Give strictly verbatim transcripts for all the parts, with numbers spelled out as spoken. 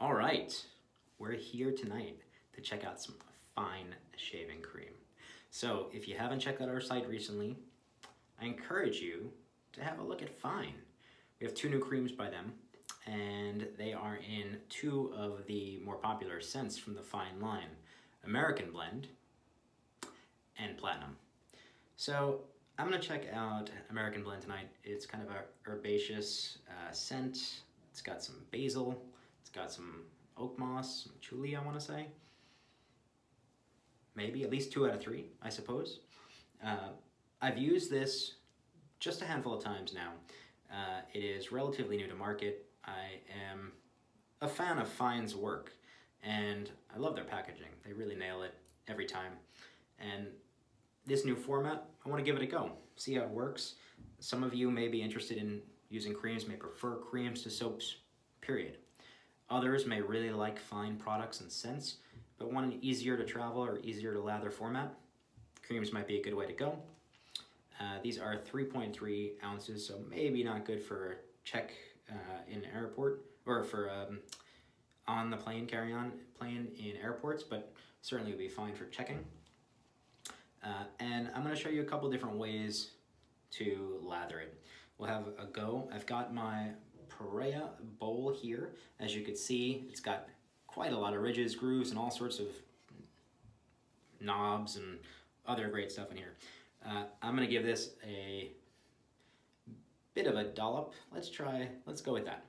All right, we're here tonight to check out some fine shaving cream. So if you haven't checked out our site recently, I encourage you to have a look at Fine. We have two new creams by them, and they are in two of the more popular scents from the Fine line, American Blend and Platinum. So I'm gonna check out American Blend tonight. It's kind of a herbaceous uh, scent. It's got some basil, it's got some oak moss, some chili, I wanna say. Maybe at least two out of three, I suppose. Uh, I've used this just a handful of times now. Uh, it is relatively new to market. I am a fan of Fine's work, and I love their packaging. They really nail it every time. And this new format, I want to give it a go, see how it works. Some of you may be interested in using creams, may prefer creams to soaps, period. Others may really like Fine products and scents, but want an easier to travel or easier to lather format. Creams might be a good way to go. Uh, these are three point three ounces, so maybe not good for check uh, in airport, or for um, on the plane, carry-on plane in airports, but certainly would be fine for checking. Uh, and I'm gonna show you a couple different ways to lather it. We'll have a go. I've got my Parea bowl here. As you can see, it's got quite a lot of ridges, grooves, and all sorts of knobs and other great stuff in here. Uh, I'm gonna give this a bit of a dollop. Let's try, let's go with that.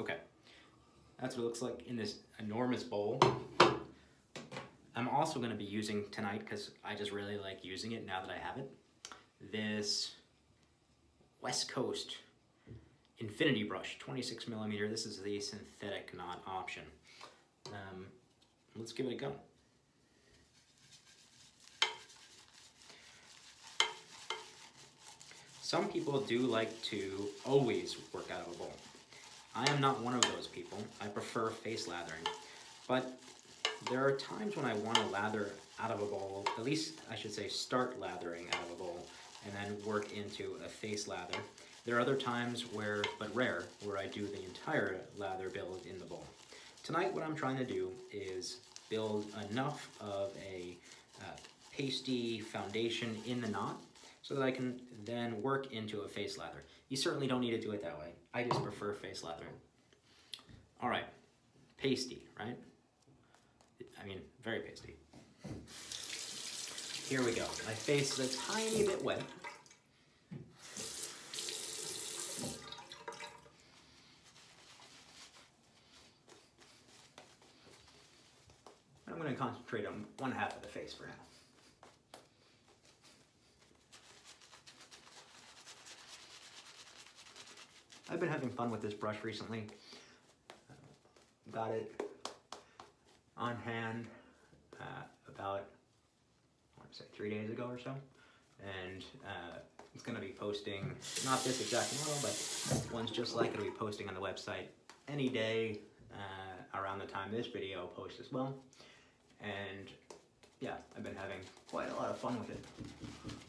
Okay, that's what it looks like in this enormous bowl. I'm also gonna be using tonight, because I just really like using it now that I have it, this West Coast Infinity brush, twenty-six millimeter. This is the synthetic knot option. Um, let's give it a go. Some people do like to always work out of a bowl. I am not one of those people. I prefer face lathering. But there are times when I want to lather out of a bowl, at least I should say start lathering out of a bowl and then work into a face lather. There are other times where, but rare, where I do the entire lather build in the bowl. Tonight what I'm trying to do is build enough of a uh, pasty foundation in the knot so that I can then work into a face lather. You certainly don't need to do it that way. I just prefer face lathering. All right, pasty, right? I mean, very pasty. Here we go. My face is a tiny bit wet. I'm gonna concentrate on one half of the face for now. I've been having fun with this brush recently. Got it on hand uh, about, I want to say three days ago or so. And uh, it's gonna be posting, not this exact model, but one's just like it'll be posting on the website any day uh, around the time this video posts as well. And yeah, I've been having quite a lot of fun with it.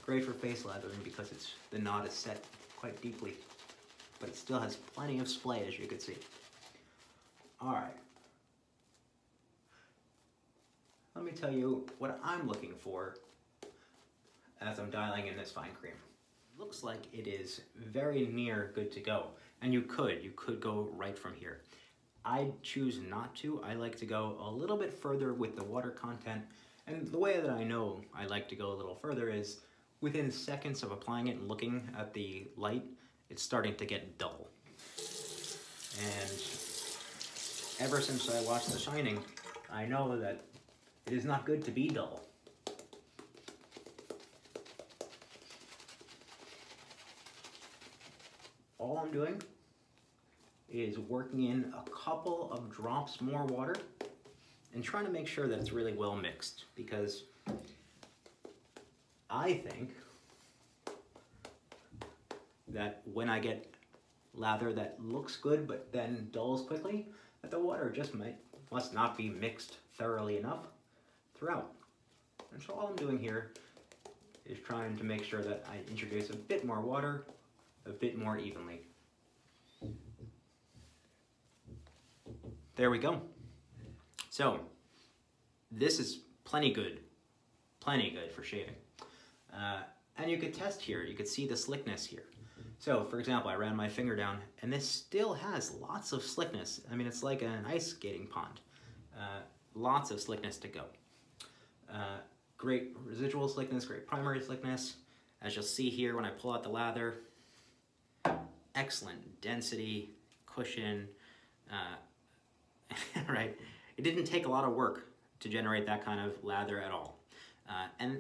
Great for face lathering because it's the knot is set quite deeply, but it still has plenty of splay, as you can see. All right. Let me tell you what I'm looking for as I'm dialing in this fine cream. Looks like it is very near good to go. And you could, you could go right from here. I choose not to. I like to go a little bit further with the water content. And the way that I know I like to go a little further is within seconds of applying it and looking at the light, it's starting to get dull. And ever since I watched The Shining, I know that it is not good to be dull. All I'm doing is working in a couple of drops more water and trying to make sure that it's really well mixed, because I think that when I get lather that looks good but then dulls quickly, that the water just might must not be mixed thoroughly enough throughout. And so all I'm doing here is trying to make sure that I introduce a bit more water, a bit more evenly. there we go. So this is plenty good, plenty good for shaving. Uh, and you could test here, you could see the slickness here. So for example, I ran my finger down and this still has lots of slickness. I mean, it's like an ice skating pond. Uh, lots of slickness to go. Uh, great residual slickness, great primary slickness. As you'll see here when I pull out the lather, excellent density, cushion, uh, right? It didn't take a lot of work to generate that kind of lather at all. Uh, and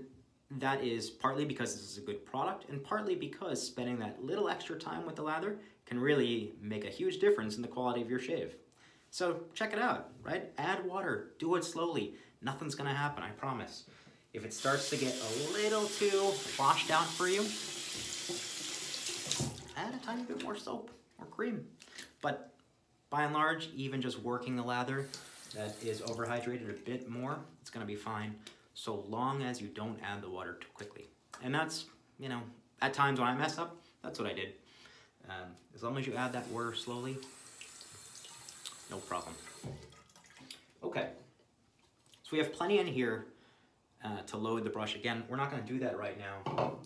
that is partly because this is a good product and partly because spending that little extra time with the lather can really make a huge difference in the quality of your shave. So check it out, right? Add water, do it slowly. Nothing's gonna happen, I promise. If it starts to get a little too washed out for you, add a tiny bit more soap or cream. But by and large, even just working the lather that is overhydrated a bit more, it's gonna be fine, so long as you don't add the water too quickly. And that's, you know, at times when I mess up, that's what I did. Um, as long as you add that water slowly, no problem. Okay, so we have plenty in here Uh, to load the brush. Again, we're not going to do that right now.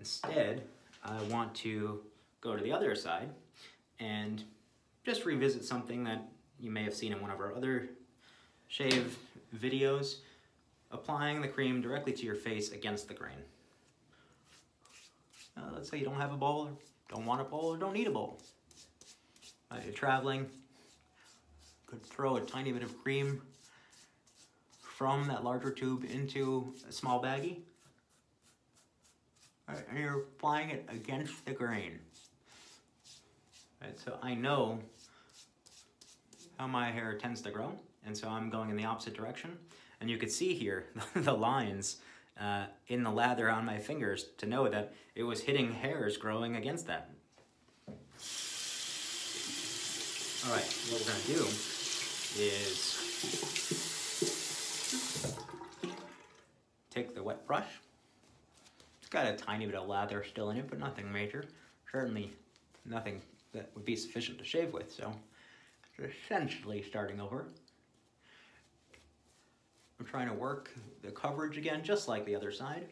Instead, I want to go to the other side and just revisit something that you may have seen in one of our other shave videos, applying the cream directly to your face against the grain. Uh, let's say you don't have a bowl, or don't want a bowl, or don't need a bowl. Uh, you're traveling, could throw a tiny bit of cream from that larger tube into a small baggie. All right, and you're applying it against the grain. All right, so I know how my hair tends to grow, and so I'm going in the opposite direction. And you could see here the lines uh, in the lather on my fingers to know that it was hitting hairs growing against that. All right, what we're gonna do is take the wet brush. It's got a tiny bit of lather still in it, but nothing major. Certainly nothing that would be sufficient to shave with, so it's essentially starting over. I'm trying to work the coverage again, just like the other side.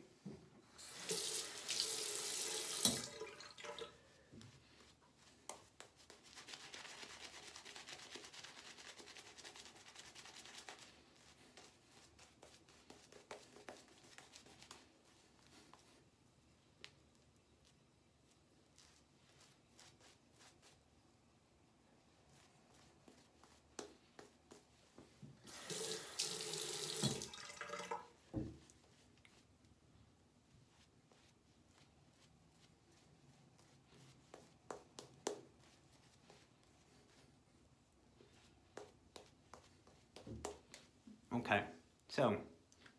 Okay, so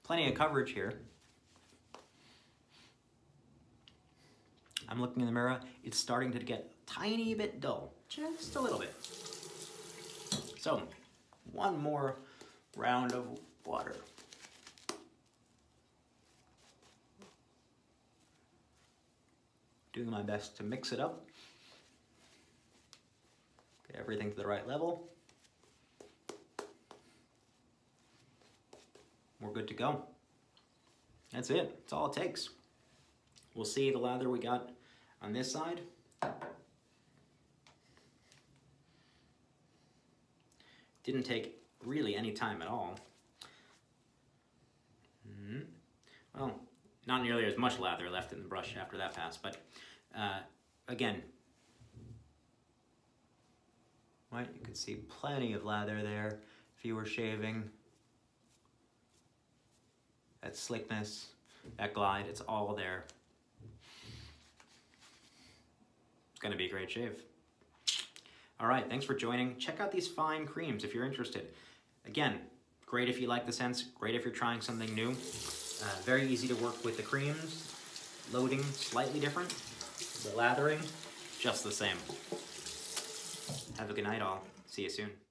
plenty of coverage here. I'm looking in the mirror, it's starting to get a tiny bit dull, just a little bit. So, one more round of water. Doing my best to mix it up. Get everything to the right level. We're good to go. That's it. That's all it takes. We'll see the lather we got on this side. Didn't take really any time at all. Mm-hmm. Well, not nearly as much lather left in the brush after that pass, but uh, again, right? You could see plenty of lather there if you were shaving. That slickness, that glide, it's all there. It's gonna be a great shave. All right, thanks for joining. Check out these fine creams if you're interested. Again, great if you like the scents, great if you're trying something new. Uh, very easy to work with the creams. Loading, slightly different. The lathering, just the same. Have a good night all. See you soon.